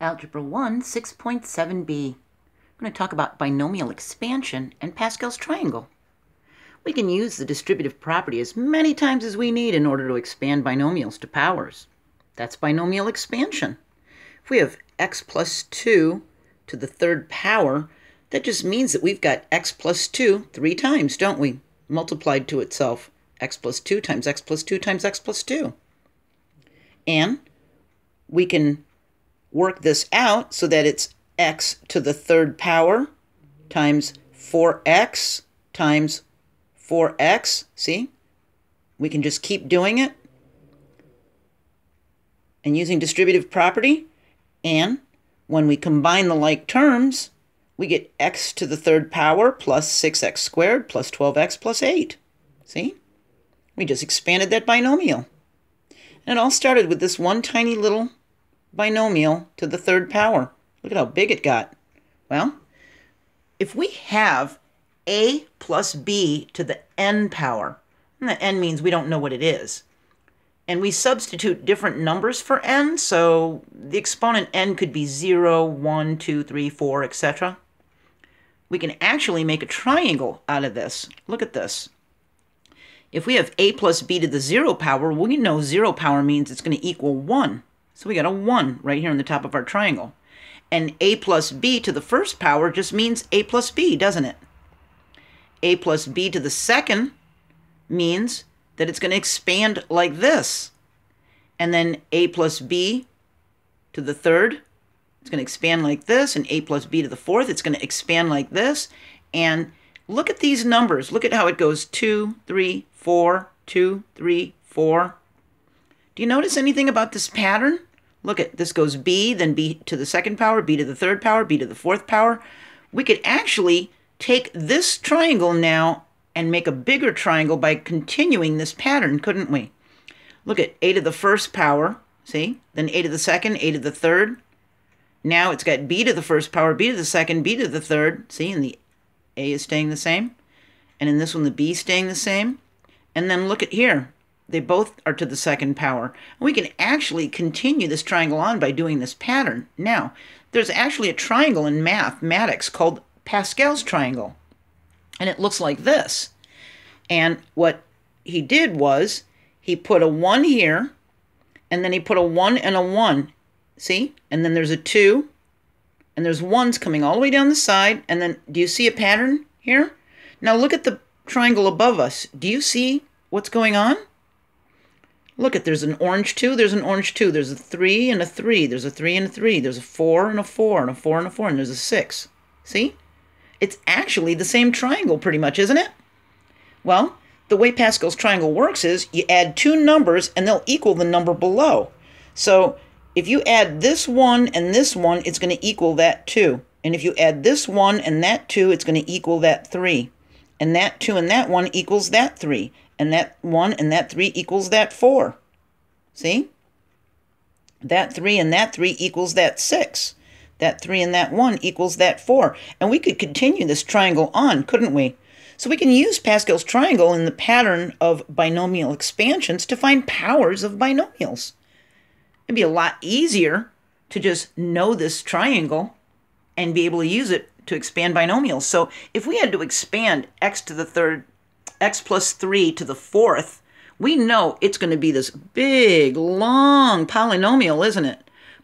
Algebra 1, 6.7b. I'm going to talk about binomial expansion and Pascal's triangle. We can use the distributive property as many times as we need in order to expand binomials to powers. That's binomial expansion. If we have x plus 2 to the third power, that just means that we've got x plus 2 three times, don't we? Multiplied to itself. X plus 2 times x plus 2 times x plus 2. And we can work this out so that it's x to the third power times 4x times 4x. See? We can just keep doing it and using distributive property. And when we combine the like terms, we get x to the third power plus 6x squared plus 12x plus 8. See? We just expanded that binomial. And it all started with this one tiny little binomial to the third power. Look at how big it got. Well, if we have a plus b to the n power, and the n means we don't know what it is, and we substitute different numbers for n, so the exponent n could be 0, 1, 2, 3, 4, etc. We can actually make a triangle out of this. Look at this. If we have a plus b to the 0 power, well, you know 0 power means it's going to equal 1. So we got a 1 right here on the top of our triangle. And a plus b to the first power just means a plus b, doesn't it? A plus b to the second means that it's going to expand like this. And then a plus b to the third, it's going to expand like this. And a plus b to the fourth, it's going to expand like this. And look at these numbers. Look at how it goes 2, 3, 4, 2, 3, 4. Do you notice anything about this pattern? Look at this, goes b, then b to the second power, b to the third power, b to the fourth power. We could actually take this triangle now and make a bigger triangle by continuing this pattern, couldn't we? Look at a to the first power, see? Then a to the second, a to the third. Now it's got b to the first power, b to the second, b to the third. See, and the a is staying the same. And in this one, the b is staying the same. And then look at here. They both are to the second power. And we can actually continue this triangle on by doing this pattern. Now, there's actually a triangle in mathematics called Pascal's triangle. And it looks like this. And what he did was he put a 1 here, and then he put a 1 and a 1. See? And then there's a 2, and there's 1s coming all the way down the side. And then, do you see a pattern here? Now look at the triangle above us. Do you see what's going on? Look at, there's an orange 2, there's an orange 2, there's a 3 and a 3, there's a 3 and a 3, there's a 4 and a 4 and a 4 and a 4, and there's a 6. See? It's actually the same triangle pretty much, isn't it? Well, the way Pascal's triangle works is you add two numbers and they'll equal the number below. So if you add this 1 and this 1, it's going to equal that 2. And if you add this 1 and that 2, it's going to equal that 3. And that 2 and that 1 equals that 3. And that 1 and that 3 equals that 4. See? That 3 and that 3 equals that 6. That 3 and that 1 equals that 4. And we could continue this triangle on, couldn't we? So we can use Pascal's triangle in the pattern of binomial expansions to find powers of binomials. It'd be a lot easier to just know this triangle and be able to use it to expand binomials. So if we had to expand x to the third, x plus 3 to the fourth, we know it's going to be this big, long polynomial, isn't it?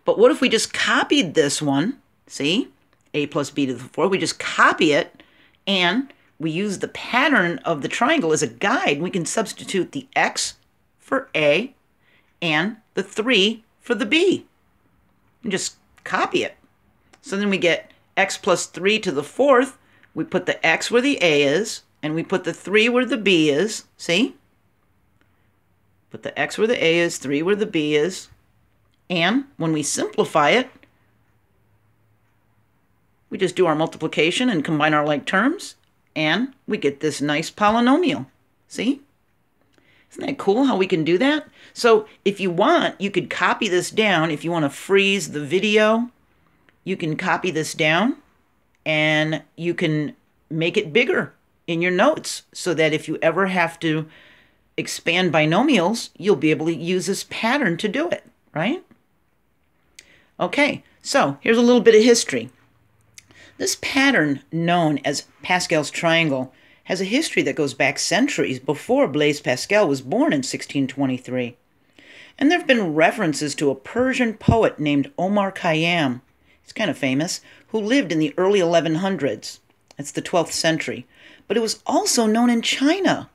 But what if we just copied this one, see, a plus b to the fourth, we just copy it, and we use the pattern of the triangle as a guide. We can substitute the x for a and the 3 for the b, and just copy it. So then we get x plus 3 to the fourth, we put the x where the a is, and we put the 3 where the b is, see? Put the x where the a is, 3 where the b is. And when we simplify it, we just do our multiplication and combine our like terms, and we get this nice polynomial, see? Isn't that cool how we can do that? So if you want, you could copy this down. If you want to freeze the video, you can copy this down, and you can make it bigger in your notes so that if you ever have to expand binomials, you'll be able to use this pattern to do it, right? Okay, So here's a little bit of history. This pattern, known as Pascal's Triangle, has a history that goes back centuries before Blaise Pascal was born in 1623. And there have been references to a Persian poet named Omar Khayyam, he's kind of famous, who lived in the early 1100s. That's the 12th century. But it was also known in China.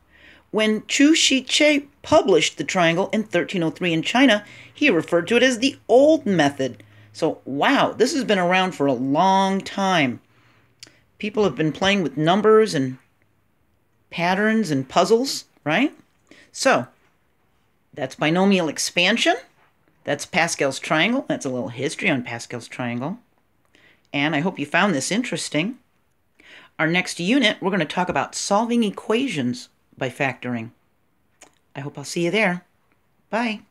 When Chu Shih-Chieh published the triangle in 1303 in China, he referred to it as the old method. So, wow, this has been around for a long time. People have been playing with numbers and patterns and puzzles, right? So, that's binomial expansion. That's Pascal's Triangle. That's a little history on Pascal's Triangle. And I hope you found this interesting. Our next unit, we're going to talk about solving equations by factoring. I hope I'll see you there. Bye.